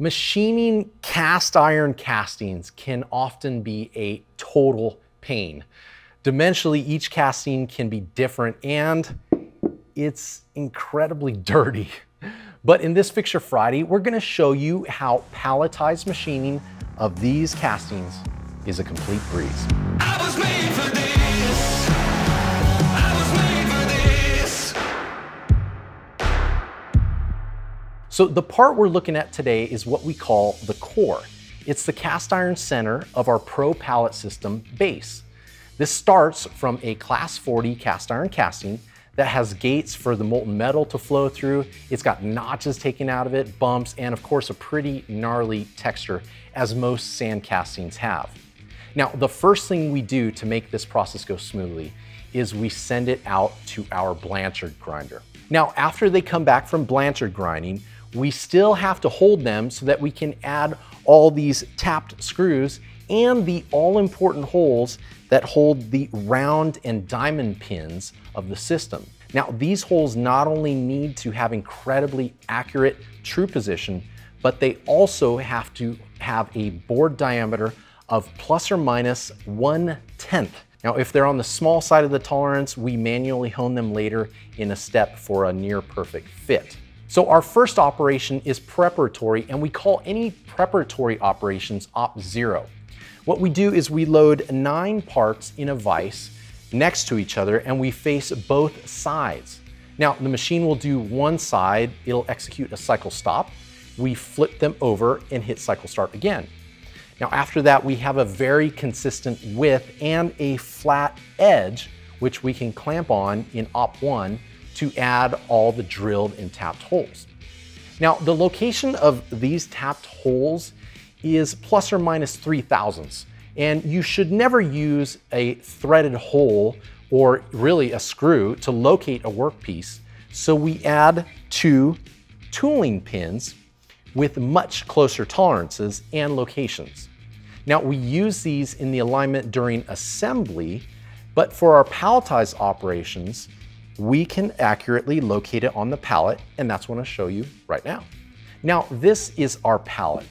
Machining cast iron castings can often be a total pain. Dimensionally, each casting can be different and it's incredibly dirty. But in this Fixture Friday, we're gonna show you how palletized machining of these castings is a complete breeze. I was made for this. I was made for this. So the part we're looking at today is what we call the core. It's the cast iron center of our Pro Pallet system base. This starts from a Class 40 cast iron casting that has gates for the molten metal to flow through. It's got notches taken out of it, bumps, and of course a pretty gnarly texture, as most sand castings have. Now, the first thing we do to make this process go smoothly is we send it out to our Blanchard grinder. Now, after they come back from Blanchard grinding, we still have to hold them so that we can add all these tapped screws and the all-important holes that hold the round and diamond pins of the system. Now, these holes not only need to have incredibly accurate true position, but they also have to have a board diameter of plus or minus 1/10. Now, if they're on the small side of the tolerance, we manually hone them later in a step for a near perfect fit. So our first operation is preparatory, and we call any preparatory operations op 0. What we do is we load 9 parts in a vise next to each other and we face both sides. Now, the machine will do one side, it'll execute a cycle stop. We flip them over and hit cycle start again. Now, after that, we have a very consistent width and a flat edge, which we can clamp on in op 1 to add all the drilled and tapped holes. Now, the location of these tapped holes is plus or minus 3 thousandths. And you should never use a threaded hole or really a screw to locate a workpiece. So we add 2 tooling pins with much closer tolerances and locations. Now, we use these in the alignment during assembly, but for our palletized operations, we can accurately locate it on the pallet, and that's what I'll show you right now. Now, this is our pallet.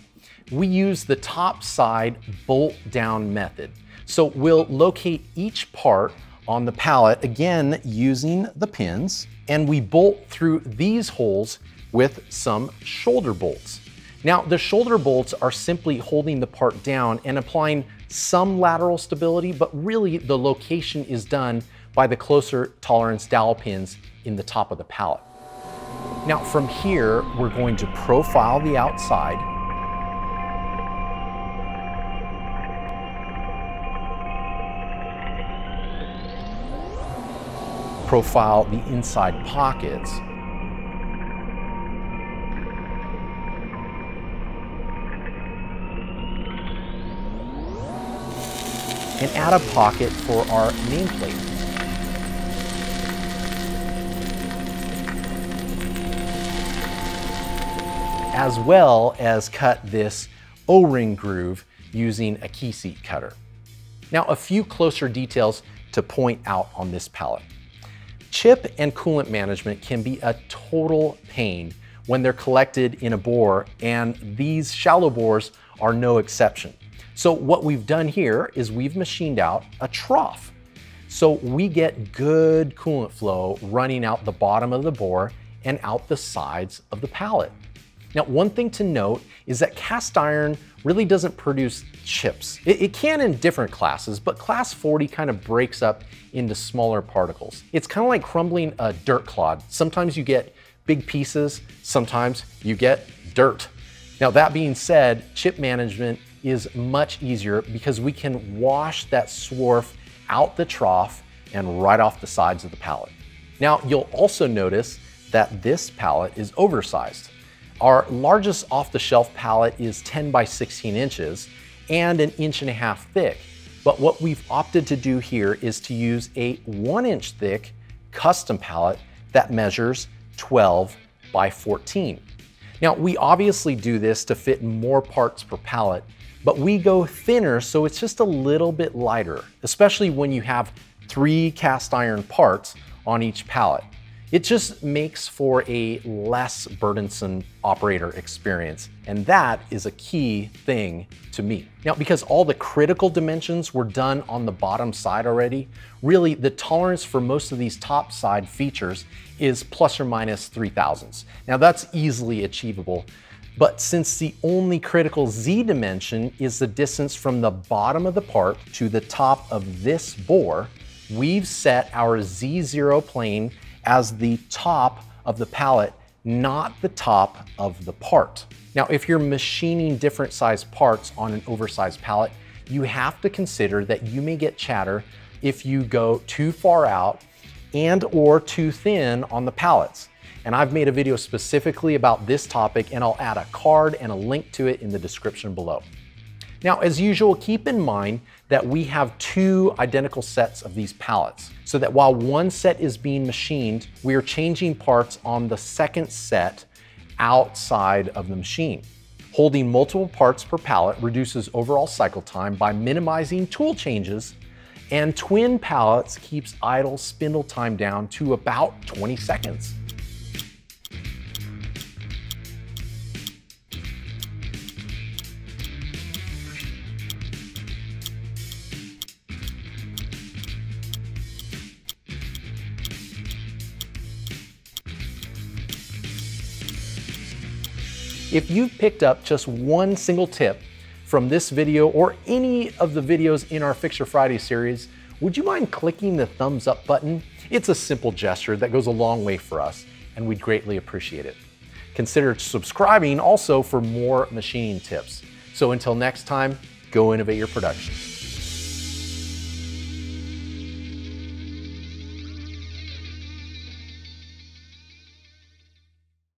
We use the top side bolt down method. So we'll locate each part on the pallet, again, using the pins, and we bolt through these holes with some shoulder bolts. Now, the shoulder bolts are simply holding the part down and applying some lateral stability, but really the location is done by the closer tolerance dowel pins in the top of the pallet. Now, from here, we're going to profile the outside, profile the inside pockets, and add a pocket for our nameplate. As well as cut this O-ring groove using a key seat cutter. Now, a few closer details to point out on this pallet. Chip and coolant management can be a total pain when they're collected in a bore, and these shallow bores are no exception. So what we've done here is we've machined out a trough. So we get good coolant flow running out the bottom of the bore and out the sides of the pallet. Now, one thing to note is that cast iron really doesn't produce chips. It can in different classes, but class 40 kind of breaks up into smaller particles. It's kind of like crumbling a dirt clod. Sometimes you get big pieces, sometimes you get dirt. Now, that being said, chip management is much easier because we can wash that swarf out the trough and right off the sides of the pallet. Now, you'll also notice that this pallet is oversized. Our largest off-the-shelf pallet is 10 by 16 inches and 1.5 inches thick. But what we've opted to do here is to use a 1-inch thick custom pallet that measures 12 by 14. Now, we obviously do this to fit more parts per pallet, but we go thinner, so it's just a little bit lighter, especially when you have 3 cast iron parts on each pallet. It just makes for a less burdensome operator experience, and that is a key thing to me. Now, because all the critical dimensions were done on the bottom side already, really the tolerance for most of these top side features is plus or minus 3/1000. Now that's easily achievable, but since the only critical Z dimension is the distance from the bottom of the part to the top of this bore, we've set our Z0 plane as the top of the pallet, not the top of the part. Now, if you're machining different size parts on an oversized pallet, you have to consider that you may get chatter if you go too far out and or too thin on the pallets. And I've made a video specifically about this topic, and I'll add a card and a link to it in the description below. Now, as usual, keep in mind that we have two identical sets of these pallets, so that while one set is being machined, we are changing parts on the second set outside of the machine. Holding multiple parts per pallet reduces overall cycle time by minimizing tool changes, and twin pallets keeps idle spindle time down to about 20 seconds. If you've picked up just one single tip from this video or any of the videos in our Fixture Friday series, would you mind clicking the thumbs up button? It's a simple gesture that goes a long way for us, and we'd greatly appreciate it. Consider subscribing also for more machining tips. So until next time, go innovate your production.